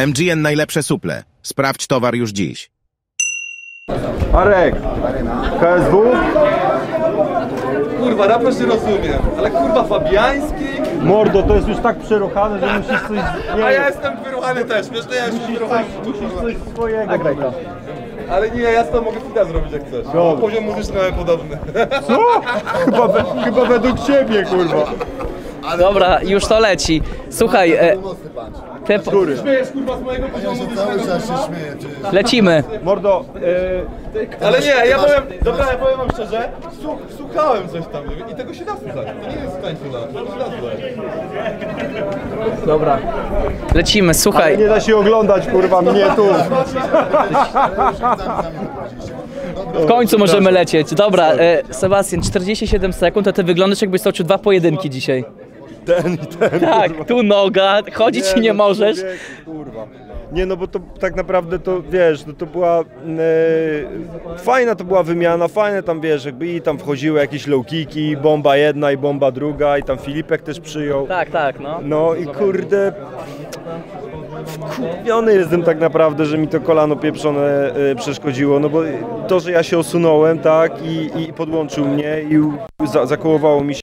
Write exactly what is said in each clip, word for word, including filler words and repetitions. M G N Najlepsze Suple. Sprawdź towar już dziś. Marek, K S W? Kurwa, raport nie rozumiem, ale kurwa Fabiański... Mordo, to jest już tak przeruchane, że musisz coś... Nie, a ja jestem wyruchany też, wiesz, nie, ja jestem wyruchany. Musisz coś swojego. Nagraj to. Ale nie, ja z tobą mogę fida zrobić jak chcesz. Dobry. Poziom muzyczny mamy podobny. Co? Chyba, we, chyba według ciebie, kurwa. Dobra, już to leci. Słuchaj... E, te... Śmiejesz kurwa z mojego poziomu. Cały czas się śmieję, czy... Lecimy. Mordo... E... Ale nie, ja powiem... Dobra, ja powiem wam szczerze. Słuchałem coś tam i tego się da słuchać. To nie jest tańcula, to się da słuchać. Dobra. Lecimy, słuchaj. Ale nie da się oglądać, kurwa, mnie tu. W końcu możemy lecieć. Dobra, e, Sebastian, czterdzieści siedem sekund, a ty wyglądasz jakbyś stoczył dwa pojedynki dzisiaj. Ten i ten. Tak, kurwa. Tu noga, chodzić nie, ci nie no, możesz. Człowiek, kurwa. Nie no, bo to tak naprawdę to wiesz, no, to była e, fajna to była wymiana, fajne tam wiesz, jakby i tam wchodziły jakieś low kicki, bomba jedna i bomba druga i tam Filipek też przyjął. Tak, tak, no. No i kurde... Wkupiony jestem tak naprawdę, że mi to kolano pieprzone y, przeszkodziło, no bo to, że ja się osunąłem, tak, i, i podłączył mnie i za, zakołowało mi się,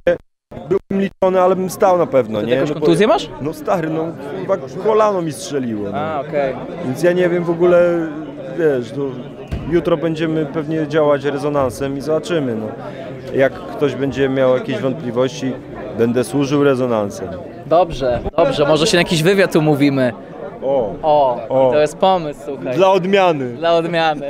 byłem liczony, ale bym stał na pewno, nie? Jakąś kontuzję masz? No stary, no chyba kolano mi strzeliło. No. A, okej. Okay. Więc ja nie wiem w ogóle, wiesz, no, jutro będziemy pewnie działać rezonansem i zobaczymy, no. Jak ktoś będzie miał jakieś wątpliwości, będę służył rezonansem. Dobrze, dobrze, może się na jakiś wywiad umówimy. O, o, o. To jest pomysł, słuchaj. Dla odmiany. Dla odmiany.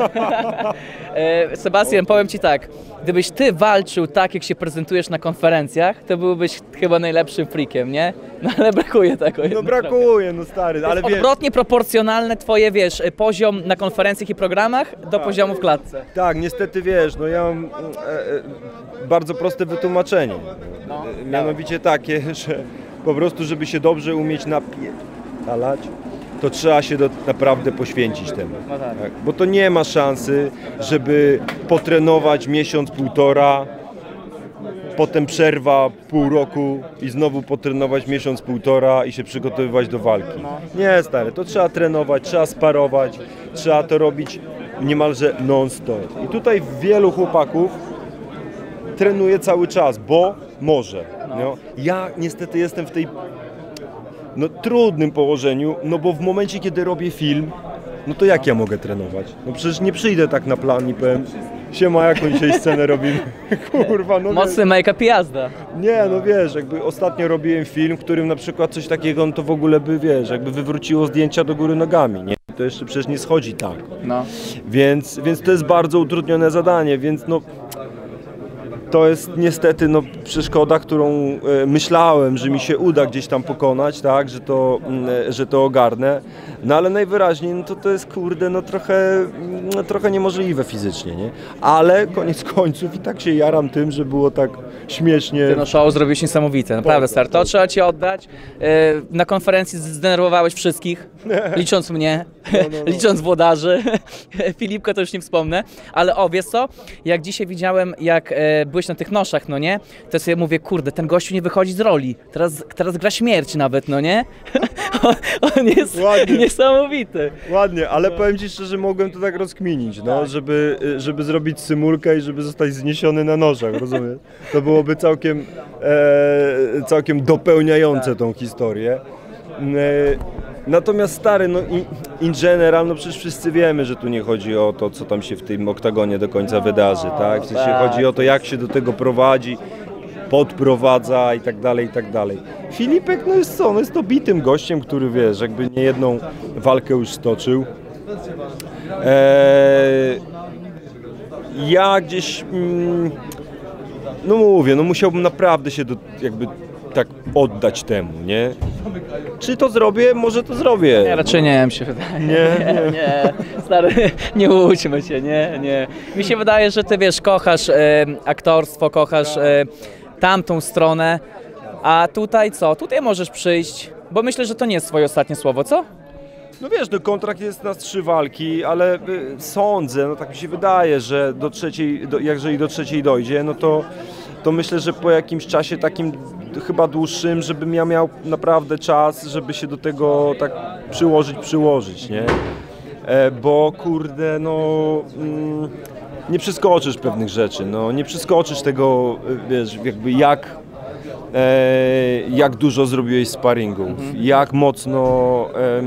Sebastian, o. Powiem ci tak, gdybyś ty walczył tak, jak się prezentujesz na konferencjach, to byłbyś chyba najlepszym freakiem, nie? No ale brakuje tego. No brakuje, trochę. No stary, ale wiesz... odwrotnie proporcjonalne twoje, wiesz, poziom na konferencjach i programach do tak. poziomu w klatce. Tak, niestety wiesz, no ja mam e, bardzo proste wytłumaczenie. No. Mianowicie takie, że po prostu, żeby się dobrze umieć napierdalać, to trzeba się do, naprawdę poświęcić temu, tak? Bo to nie ma szansy, żeby potrenować miesiąc, półtora, potem przerwa pół roku i znowu potrenować miesiąc, półtora i się przygotowywać do walki. Nie stary, to trzeba trenować, trzeba sparować, trzeba to robić niemalże non-stop. I tutaj wielu chłopaków trenuje cały czas, bo może. No. Ja niestety jestem w tej... no trudnym położeniu, no bo w momencie, kiedy robię film, no to jak ja mogę trenować? No przecież nie przyjdę tak na plan i powiem, siema, jaką dzisiaj scenę robimy, kurwa, no... Mocny make-up i jazda. Nie, no wiesz, jakby ostatnio robiłem film, w którym na przykład coś takiego, no to w ogóle by, wiesz, jakby wywróciło zdjęcia do góry nogami, nie? To jeszcze przecież nie schodzi tak. No. Więc, więc to jest bardzo utrudnione zadanie, więc no... To jest niestety no, przeszkoda, którą e, myślałem, że mi się uda gdzieś tam pokonać, tak, że to, e, że to ogarnę, no ale najwyraźniej no, to, to jest kurde, no trochę, no, trochę niemożliwe fizycznie, nie? Ale koniec końców i tak się jaram tym, że było tak śmiesznie. Ty no show zrobiłeś niesamowite, naprawdę stary, to trzeba ci oddać. E, na konferencji zdenerwowałeś wszystkich, licząc mnie, no, no, no. licząc włodarzy, Filipka to już nie wspomnę, ale o, wiesz co, jak dzisiaj widziałem, jak e, byłeś na tych noszach, no nie? To sobie mówię, kurde, ten gościu nie wychodzi z roli. Teraz, teraz gra śmierć nawet, no nie? on, on jest ładnie. Niesamowity. Ładnie, ale no. Powiem ci szczerze, mogłem to tak rozkminić, no, tak. Żeby, żeby zrobić symulkę i żeby zostać zniesiony na nożach, rozumiesz? To byłoby całkiem, e, całkiem dopełniające tak. tą historię. E, Natomiast stary, no in general, no przecież wszyscy wiemy, że tu nie chodzi o to, co tam się w tym oktagonie do końca wydarzy, tak? W sensie chodzi o to, jak się do tego prowadzi, podprowadza i tak dalej, i tak dalej. Filipek, no jest co, no jest dobitym gościem, który, wiesz, jakby niejedną walkę już stoczył. Eee, ja gdzieś, mm, no mówię, no musiałbym naprawdę się do, jakby... tak oddać temu, nie? Czy to zrobię? Może to zrobię. Nie, raczej nie, mi się wydaje. Nie, nie, nie. Stary, nie łudźmy się, nie, nie. Mi się wydaje, że ty, wiesz, kochasz y, aktorstwo, kochasz y, tamtą stronę, a tutaj co? Tutaj możesz przyjść, bo myślę, że to nie jest twoje ostatnie słowo, co? No wiesz, no kontrakt jest na trzy walki, ale y, sądzę, no tak mi się wydaje, że do trzeciej, do, jeżeli do trzeciej dojdzie, no to to myślę, że po jakimś czasie takim chyba dłuższym, żebym ja miał naprawdę czas, żeby się do tego tak przyłożyć, przyłożyć, nie? E, bo kurde, no... Mm, nie przeskoczysz pewnych rzeczy, no nie przeskoczysz tego, wiesz, jakby jak, e, jak dużo zrobiłeś sparingów, mhm. jak mocno, e,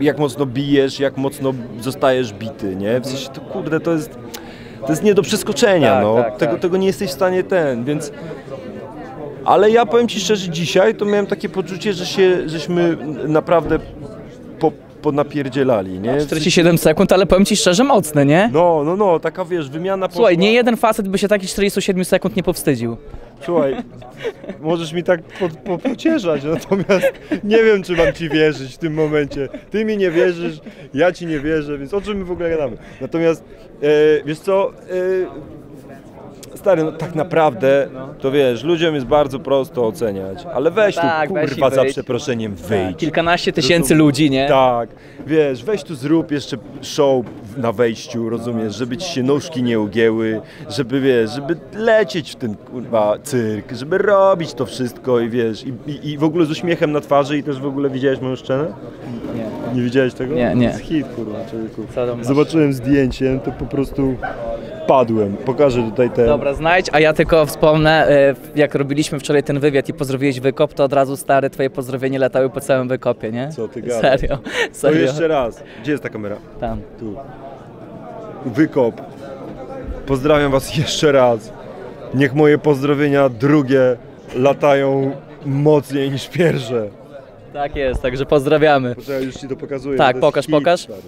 jak mocno bijesz, jak mocno zostajesz bity, nie? W sensie, to kurde, to jest, to jest nie do przeskoczenia, tak, no, tak, tego, tak. tego nie jesteś w stanie ten, więc... Ale ja powiem ci szczerze, dzisiaj to miałem takie poczucie, że się, żeśmy naprawdę po podnapierdzielali, nie? czterdzieści siedem sekund, ale powiem ci szczerze, mocne, nie? No, no, no, taka wiesz, wymiana... Poszła. Słuchaj, nie jeden facet by się takich czterdziestu siedmiu sekund nie powstydził. Słuchaj, możesz mi tak po, po, pocierzać, natomiast nie wiem, czy mam ci wierzyć w tym momencie. Ty mi nie wierzysz, ja ci nie wierzę, więc o czym my w ogóle gadamy? Natomiast, e, wiesz co, e, stary, no tak naprawdę, to wiesz, ludziom jest bardzo prosto oceniać, ale weź no tak, tu, kurwa, weź za przeproszeniem wyjdź. Tak, kilkanaście tysięcy Rozum ludzi, nie? Tak, wiesz, weź tu zrób jeszcze show na wejściu, rozumiesz, żeby ci się nóżki nie ugięły, żeby, wiesz, żeby lecieć w ten, kurwa, cyrk, żeby robić to wszystko i wiesz, i, i, i w ogóle z uśmiechem na twarzy. I też w ogóle widziałeś moją scenę? Nie. Nie widziałeś tego? Nie, nie. To jest hit, kurwa, człowieku. Zobaczyłem zdjęcie, to po prostu padłem. Pokażę tutaj te... Dobra, znajdź, a ja tylko wspomnę, jak robiliśmy wczoraj ten wywiad i pozdrowiłeś Wykop, to od razu, stary, twoje pozdrowienie latały po całym Wykopie, nie? Co ty gadasz? Serio, serio. To jeszcze raz. Gdzie jest ta kamera? Tam. Tu. Wykop. Pozdrawiam was jeszcze raz. Niech moje pozdrowienia drugie latają mocniej niż pierwsze. Tak jest, także pozdrawiamy. Poczekaj, już ci to pokazuję. Tak, to pokaż, hit, pokaż. Stary.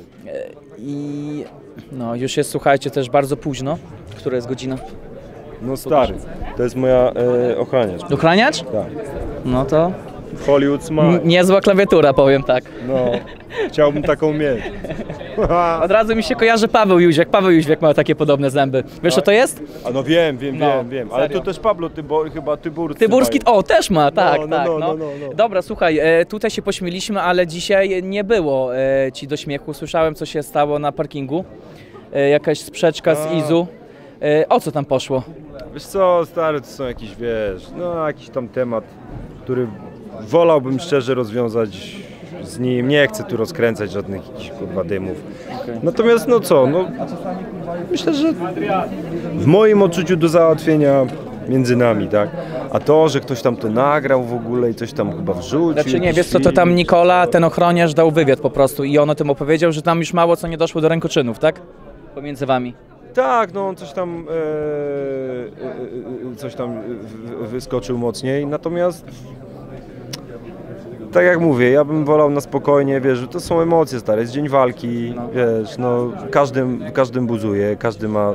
I no, już jest, słuchajcie, też bardzo późno. Która jest godzina? No stary, to jest moja e, ochraniacz. Ochraniacz? Tak. No to... Hollywood Smile. Niezła klawiatura, powiem tak. No, chciałbym taką mieć. Od razu mi się kojarzy Paweł Juźwiak. Paweł Juźwiak ma takie podobne zęby. Wiesz, co to jest? A no wiem, wiem, no, wiem, wiem. Ale serio. To też Pablo Tybo, chyba Tyburski. Tyburski, o, też ma, tak, no, no, tak. No. No, no, no, no. Dobra, słuchaj, tutaj się pośmieliśmy, ale dzisiaj nie było ci do śmiechu. Słyszałem, co się stało na parkingu. Jakaś sprzeczka z Izu. O co tam poszło? Wiesz co, stary, to są jakieś, wiesz, no jakiś tam temat, który... Wolałbym szczerze rozwiązać z nim, nie chcę tu rozkręcać żadnych kurwa dymów. Natomiast no co, no, myślę, że w moim odczuciu do załatwienia między nami, tak? A to, że ktoś tam to nagrał w ogóle i coś tam chyba wrzucił. Znaczy nie, wiesz co, to tam Nikola, ten ochroniarz dał wywiad po prostu i on o tym opowiedział, że tam już mało co nie doszło do rękoczynów, tak? Pomiędzy wami. Tak, no on coś tam, ee, e, coś tam wyskoczył mocniej, natomiast... Tak jak mówię, ja bym wolał na spokojnie, wiesz, że to są emocje, stary, jest dzień walki, no. Wiesz, no, każdym, każdym buzuje, każdy ma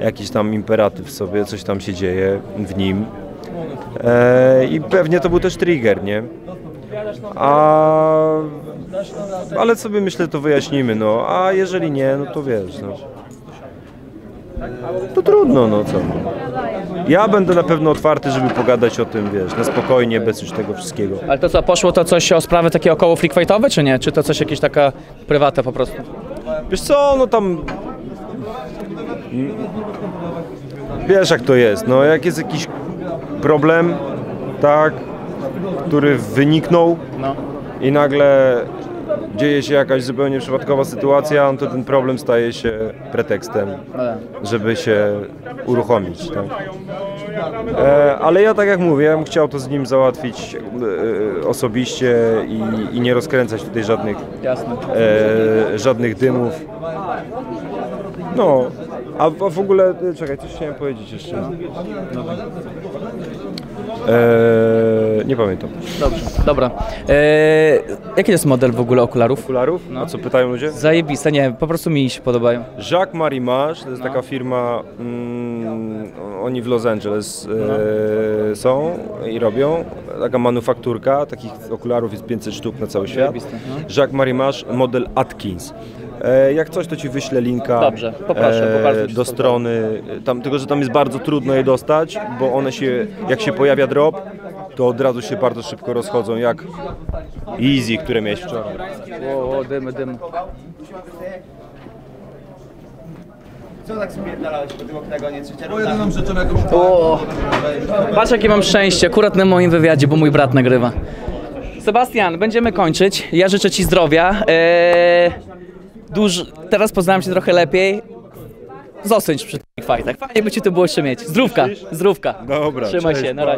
jakiś tam imperatyw w sobie, coś tam się dzieje w nim e, i pewnie to był też trigger, nie? A, ale sobie myślę, to wyjaśnimy, no, a jeżeli nie, no to wiesz, no. To trudno, no co? Ja będę na pewno otwarty, żeby pogadać o tym, wiesz, na spokojnie, bez już tego wszystkiego. Ale to co, poszło to coś o sprawy takie około freak fightowe, czy nie? Czy to coś jakieś taka prywatna po prostu? Wiesz co, no tam... Wiesz jak to jest, no jak jest jakiś problem, tak, który wyniknął no. I nagle... Dzieje się jakaś zupełnie przypadkowa sytuacja, no to ten problem staje się pretekstem, żeby się uruchomić. Tak? E, ale ja tak jak mówię, ja bym chciał to z nim załatwić e, osobiście i, i nie rozkręcać tutaj żadnych, e, żadnych dymów. No, a w, a w ogóle, czekaj, coś chciałem powiedzieć jeszcze. Eee, nie pamiętam. Dobrze, dobra. Eee, jaki to jest model w ogóle okularów? Okularów? No. A co pytają ludzie? Zajebiste, nie, po prostu mi się podobają. Jacques Marie Mage, to jest no. taka firma, mm, oni w Los Angeles e, są i robią. Taka manufakturka, takich okularów jest pięćset sztuk na cały świat. No. Jacques Marie Mage, model Atkins. Jak coś, to ci wyślę linka. Dobrze, poproszę, e, do strony, tam, tylko że tam jest bardzo trudno je dostać, bo one się, jak się pojawia drop, to od razu się bardzo szybko rozchodzą, jak Easy, które miałeś wczoraj. O, o, dymy, dymy. Co tak spierdalałeś po tym oktagonie? Patrz jakie mam szczęście, akurat na moim wywiadzie, bo mój brat nagrywa. Sebastian, będziemy kończyć. Ja życzę ci zdrowia. Eee, duż... Teraz poznałem cię trochę lepiej. Zostań przy tych fajtach. Fajnie by ci to było jeszcze mieć. Zdrówka, zdrówka. Dobra, trzymaj cześć, się, na razie.